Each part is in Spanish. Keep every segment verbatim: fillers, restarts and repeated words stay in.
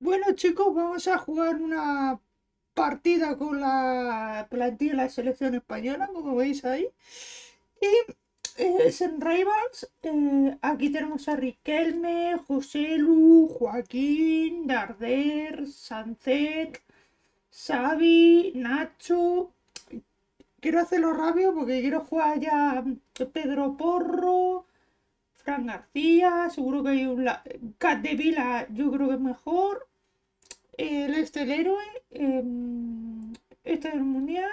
Bueno, chicos, vamos a jugar una partida con la plantilla de la selección española, como veis ahí. Y eh, es en Rivals. Eh, aquí tenemos a Riquelme, Joselu, Joaquín, Darder, Sancet, Xavi, Nacho. Quiero hacerlo rápido porque quiero jugar ya Pedro Porro, García, seguro que hay un la... Cat de Vila, yo creo que es mejor. El este el héroe, eh, este es el mundial.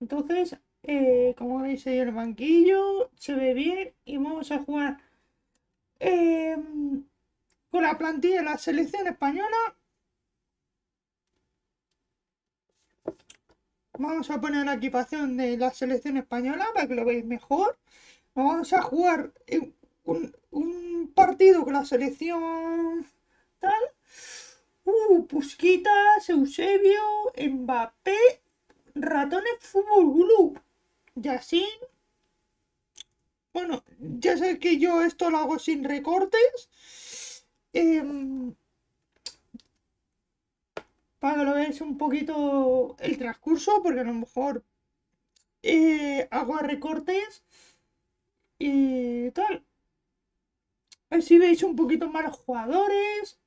Entonces, eh, como veis ahí el banquillo, se ve bien y vamos a jugar eh, con la plantilla de la selección española. Vamos a poner la equipación de la selección española para que lo veáis mejor. Vamos a jugar un, un partido con la selección tal. Uh, Pusquitas, Eusebio, Mbappé, Ratones, Fútbol Gulub, Yasin. Bueno, ya sé que yo esto lo hago sin recortes. Eh, para que lo veáis un poquito el transcurso, porque a lo mejor eh, hago recortes. Y tal. Así veis un poquito más los jugadores.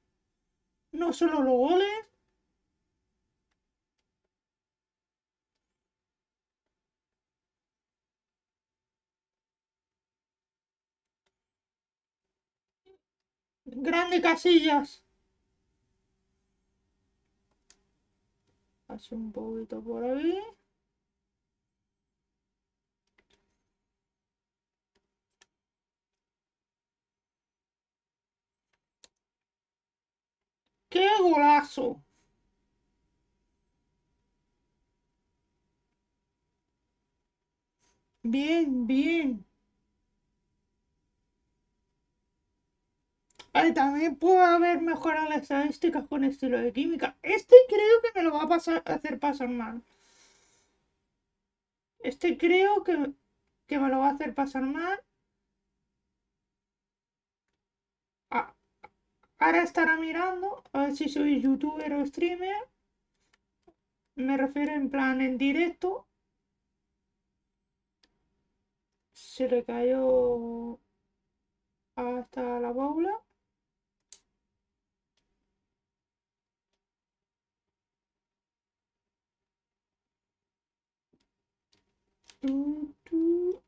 No solo los goles. Grande Casillas. Hace un poquito por ahí. ¡Qué golazo! Bien, bien. Ahí también puedo haber mejorado las estadísticas con estilo de química. Este creo que me lo va a pasar, a hacer pasar mal. Este creo que, que me lo va a hacer pasar mal. Ah. Ahora estará mirando, a ver si soy youtuber o streamer. Me refiero en plan en directo. Se le cayó hasta la bola. Tú, tú.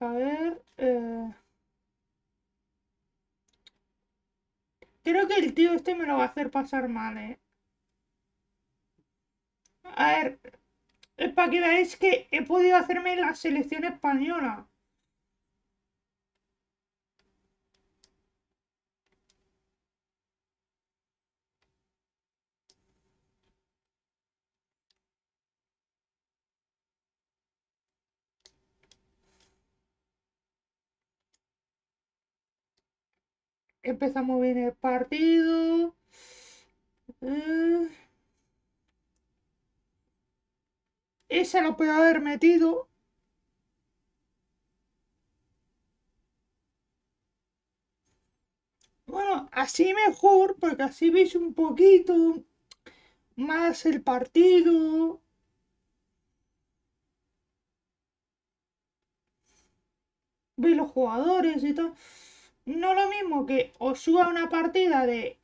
A ver, eh... creo que el tío este me lo va a hacer pasar mal, eh. A ver, es para que veáis que he podido hacerme la selección española. Empezamos bien el partido. Eh... Ese lo puedo haber metido. Bueno, así mejor, porque así veis un poquito más el partido. Veis los jugadores y tal. No lo mismo que os suba una partida de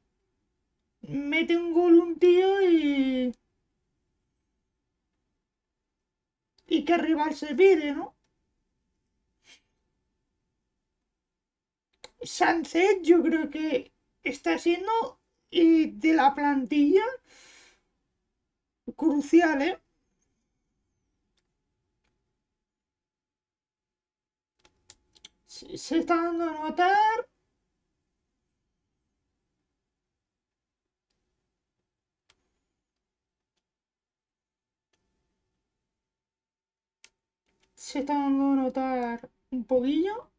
mete un gol un tío y y que rival se pide, ¿no? Sancet yo creo que está siendo eh, de la plantilla crucial, ¿eh? Se está dando a notar. Se está dando a notar un poquillo.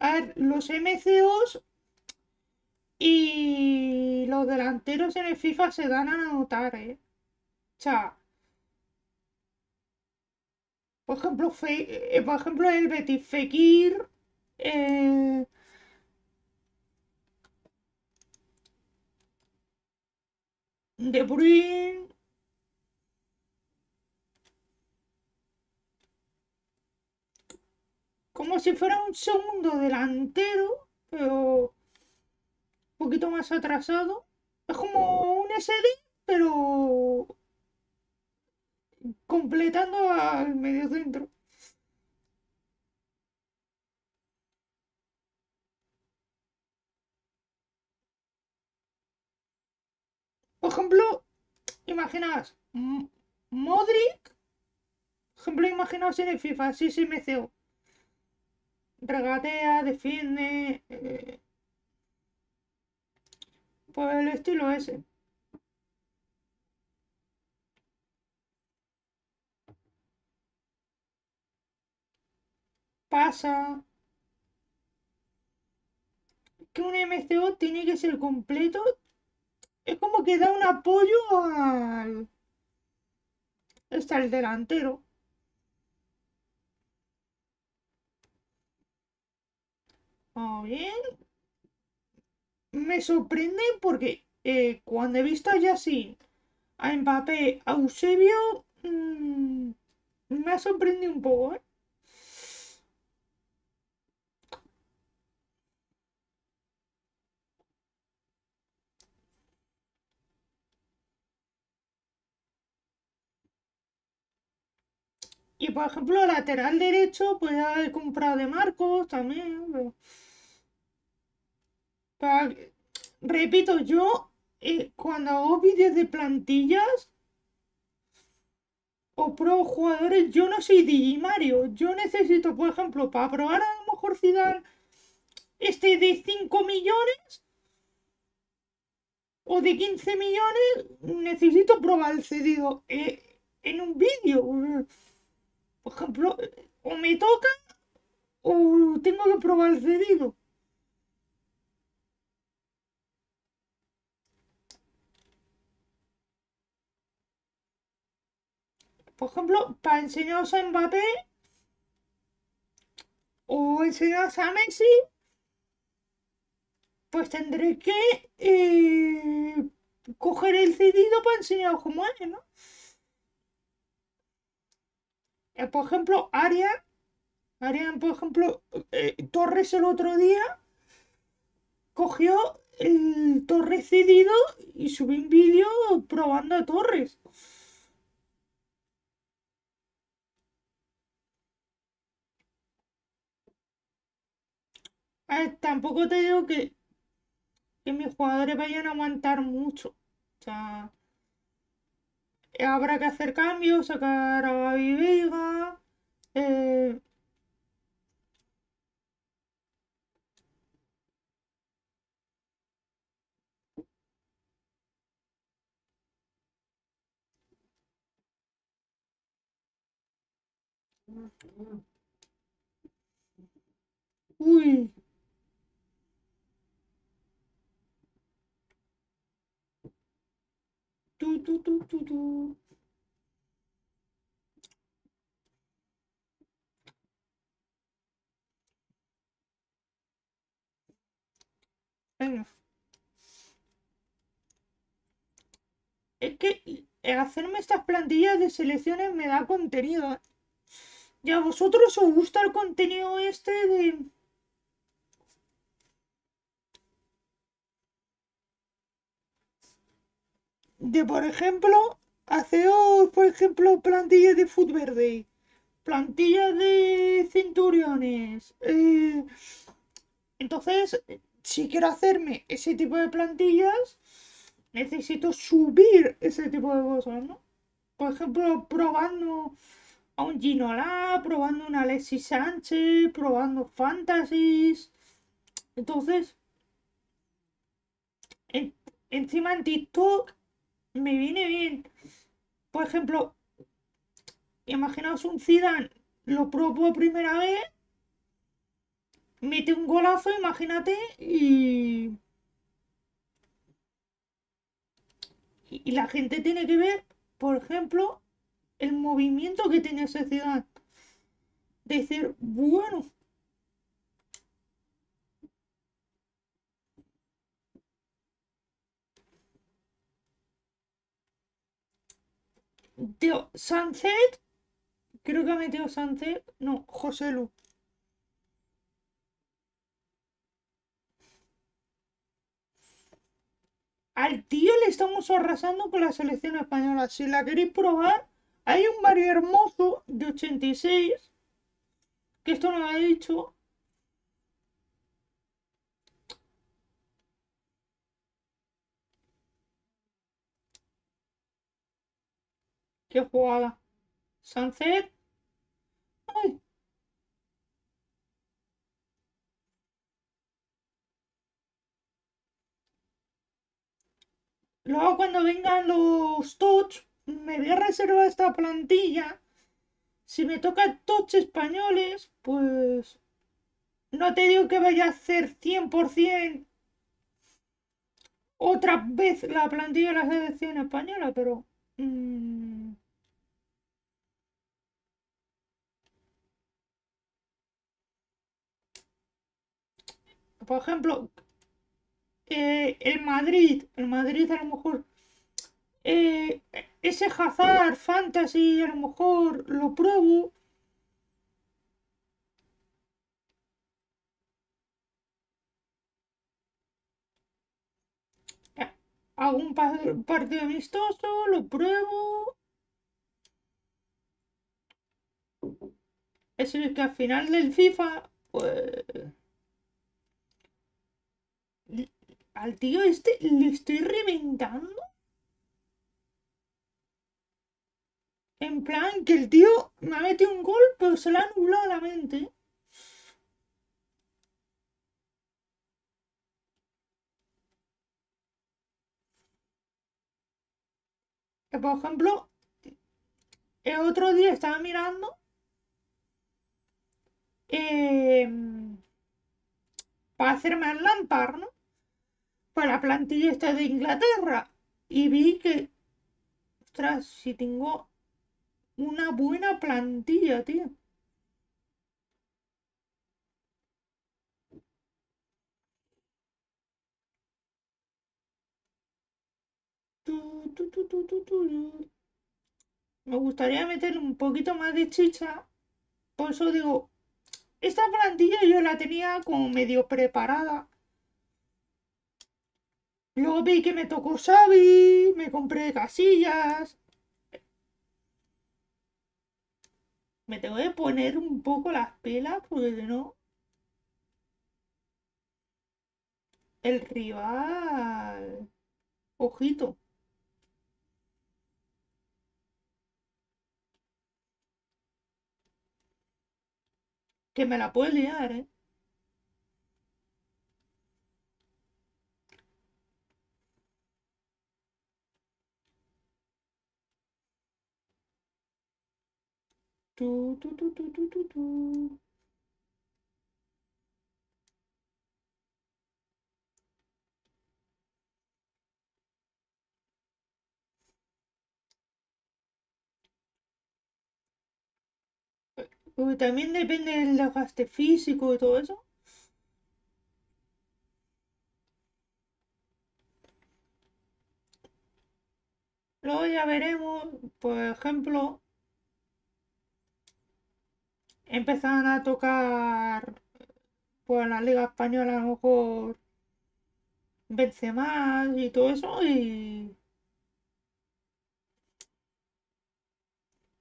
A ver, los M C Os y los delanteros en el FIFA se dan a notar, ¿eh? O sea, Por ejemplo, Fe, eh, por ejemplo el Betis, Fekir. Eh... De Bruyne. Como si fuera un segundo delantero, pero un poquito más atrasado. Es como un ese de, pero completando al medio centro. Por ejemplo, imaginaos Modric. Por ejemplo, imaginaos en el FIFA, sí, sí, M C O. Regatea, defiende, eh, por el estilo ese. Pasa que un M C O tiene que ser completo. Es como que da un apoyo al está el delantero. Oh, bien. Me sorprende porque eh, cuando he visto a Yassin, a Mbappé, a Eusebio, mmm, me ha sorprendido un poco, ¿eh? Y por ejemplo, lateral derecho, pues ya he comprado de Marcos también, pero... Para... Repito, yo eh, cuando hago vídeos de plantillas o pro jugadores, yo no soy Digimario. Yo necesito, por ejemplo, para probar a lo mejor Zidane este de cinco millones o de quince millones, necesito probar el cedido eh, en un vídeo. Por ejemplo, o me toca o tengo que probar el cedido. Por ejemplo, para enseñaros a Mbappé o enseñaros a Messi, pues tendré que eh, coger el cedido para enseñaros cómo es, ¿no? Eh, por ejemplo, Arian, Arian, por ejemplo, eh, Torres el otro día cogió el Torres cedido y subí un vídeo probando a Torres. A ver, tampoco te digo que, que mis jugadores vayan a aguantar mucho. O sea, habrá que hacer cambios, sacar a Gaby Vega. Eh... Uy. Tu, tu, tu, tu, tu. Venga. Es que hacerme estas plantillas de selecciones me da contenido. ¿Y a vosotros os gusta el contenido este de...? De por ejemplo, haceos por ejemplo plantillas de Football, plantillas de Centuriones. Eh, entonces, si quiero hacerme ese tipo de plantillas, necesito subir ese tipo de cosas, ¿no? Por ejemplo, probando a un Ginola, probando a un Alexis Sánchez, probando Fantasies. Entonces, en, encima en TikTok me viene bien. Por ejemplo, imaginaos un Zidane, lo probó primera vez, mete un golazo, imagínate, y... y la gente tiene que ver, por ejemplo, el movimiento que tiene ese Zidane. de ser bueno. Tío, Sancet, creo que ha metido Sancet, no, Joselu. Al tío le estamos arrasando con la selección española. Si la queréis probar, hay un Mario Hermoso de ochenta y seis, que esto no lo he dicho. Qué jugada. Sancet. Ay. Luego cuando vengan los touch, me voy a reservar esta plantilla. Si me toca touch españoles, pues... no te digo que vaya a hacer cien por cien otra vez la plantilla de la selección española, pero... Mmm... Por ejemplo, eh, el Madrid, el Madrid a lo mejor, eh, ese Hazard Fantasy a lo mejor lo pruebo. Hago un partido amistoso, lo pruebo. Eso es que al final del FIFA, pues... al tío este le estoy reventando. En plan que el tío me ha metido un gol, pero se le ha anulado la mente. Que por ejemplo, el otro día estaba mirando eh, para hacerme el Lampard, ¿no? Para la plantilla esta de Inglaterra. Y vi que... ostras, si tengo una buena plantilla, tío. Tu, tu, tu, tu, tu, tu. Me gustaría meter un poquito más de chicha. Por eso digo... esta plantilla yo la tenía como medio preparada. Luego vi que me tocó Xavi, me compré Casillas. Me tengo que poner un poco las pilas porque si no... el rival... ojito. Que me la puede liar, ¿eh? Tu, tu, tu, tu, tu, tu, tu. Porque también depende del desgaste físico y todo eso. Luego ya veremos, por ejemplo... empezaban a tocar por la Liga Española a lo mejor Benzema y todo eso y...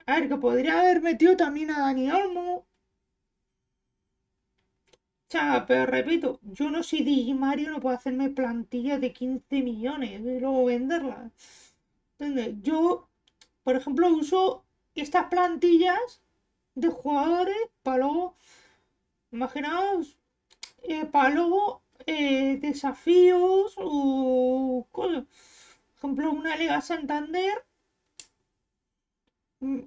a ver, que podría haber metido también a Dani Olmo. O sea, pero repito, yo no soy Digimario, no puedo hacerme plantillas de quince millones y luego venderlas. ¿Entiendes? Yo, por ejemplo, uso estas plantillas de jugadores para luego, imaginaos, eh, para luego eh, desafíos o cosas. Por ejemplo, una Liga Santander,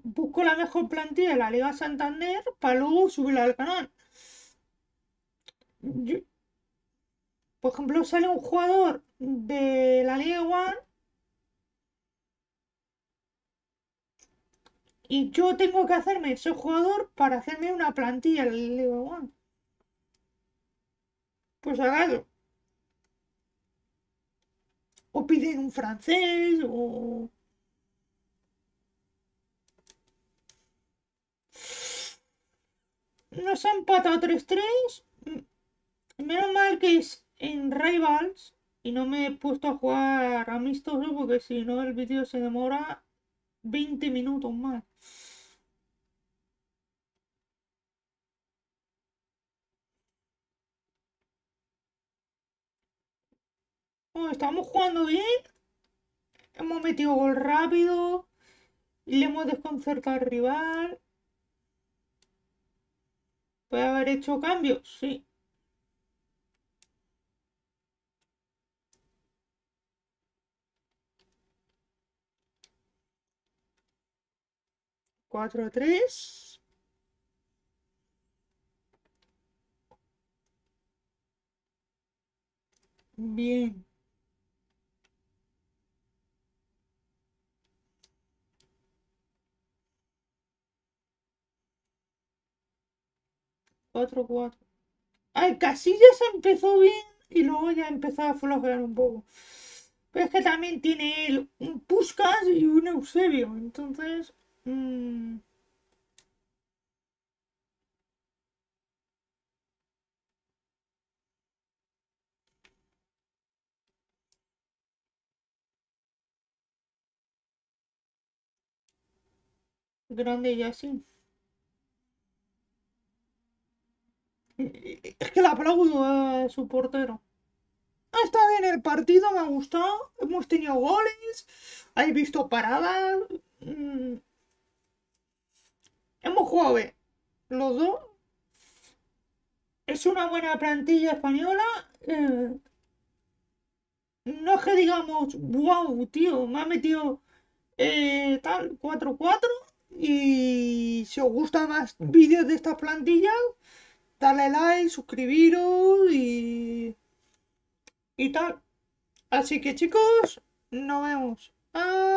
busco la mejor plantilla de la Liga Santander para luego subirla al canal. Yo, por ejemplo, sale un jugador de la Liga One y yo tengo que hacerme ese jugador para hacerme una plantilla. Le digo, bueno, pues hágalo. O piden un francés, o... Nos han empatado tres tres. Menos mal que es en Rivals y no me he puesto a jugar amistoso, porque si no el vídeo se demora veinte minutos más. Bueno, estamos jugando bien. Hemos metido gol rápido. Le hemos desconcertado al rival. ¿Puede haber hecho cambios? Sí. cuatro tres. Bien. cuatro cuatro. Ay, Casillas empezó bien y luego ya empezó a flojear un poco. Pero es que también tiene él un Puskas y un Eusebio. Entonces... Mmm... Grande y así. Es que le aplaudo a su portero. Ha estado bien el partido, me ha gustado. Hemos tenido goles, he visto paradas. Mm. Hemos jugado bien, los dos. Es una buena plantilla española. Eh, no es que digamos, wow, tío, me ha metido eh, tal cuatro cuatro. Y si os gustan más vídeos de estas plantillas, dale like, suscribiros y, y tal. Así que chicos, nos vemos. ¡Adiós!